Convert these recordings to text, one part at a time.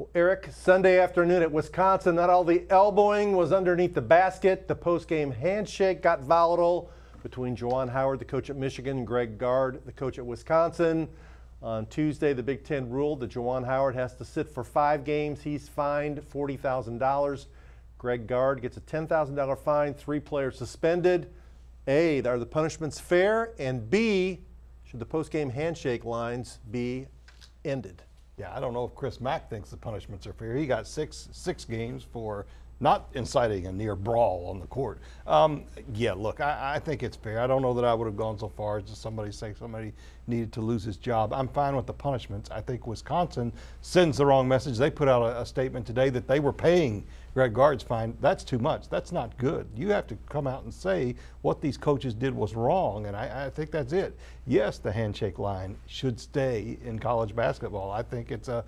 Well, Eric, Sunday afternoon at Wisconsin, not all the elbowing was underneath the basket. The post-game handshake got volatile between Juwan Howard, the coach at Michigan, and Greg Gard, the coach at Wisconsin. On Tuesday, the Big Ten ruled that Juwan Howard has to sit for 5 games. He's fined $40,000. Greg Gard gets a $10,000 fine, 3 players suspended. A, are the punishments fair? And B, should the post-game handshake lines be ended? Yeah, I don't know if Chris Mack thinks the punishments are fair. He got six games for not inciting a near brawl on the court. Yeah, look, I think it's fair. I don't know that I would have gone so far as to somebody needed to lose his job. I'm fine with the punishments. I think Wisconsin sends the wrong message. They put out a statement today that they were paying Greg Gard's fine. That's too much. That's not good. You have to come out and say what these coaches did was wrong, and I think that's it. Yes, the handshake line should stay in college basketball. I think it's a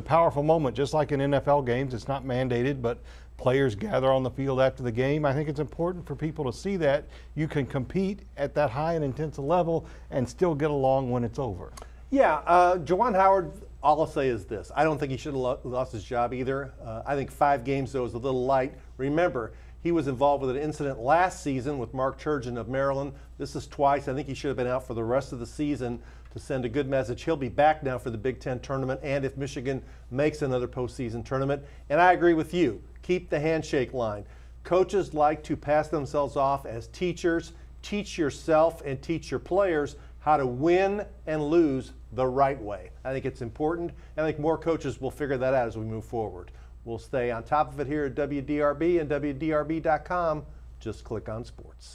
powerful moment, just like in NFL games. It's not mandated, but players gather on the field after the game. I think it's important for people to see that you can compete at that high and intense level and still get along when it's over. Yeah, Juwan Howard, all I'll say is this. I don't think he should have lost his job either. I think 5 games, though, is a little light. Remember, he was involved with an incident last season with Mark Turgeon of Maryland. This is twice. I think he should have been out for the rest of the season to send a good message. He'll be back now for the Big Ten tournament and if Michigan makes another postseason tournament. And I agree with you. Keep the handshake line. Coaches like to pass themselves off as teachers. Teach yourself and teach your players how to win and lose the right way. I think it's important, and I think more coaches will figure that out as we move forward. We'll stay on top of it here at WDRB and WDRB.com. Just click on sports.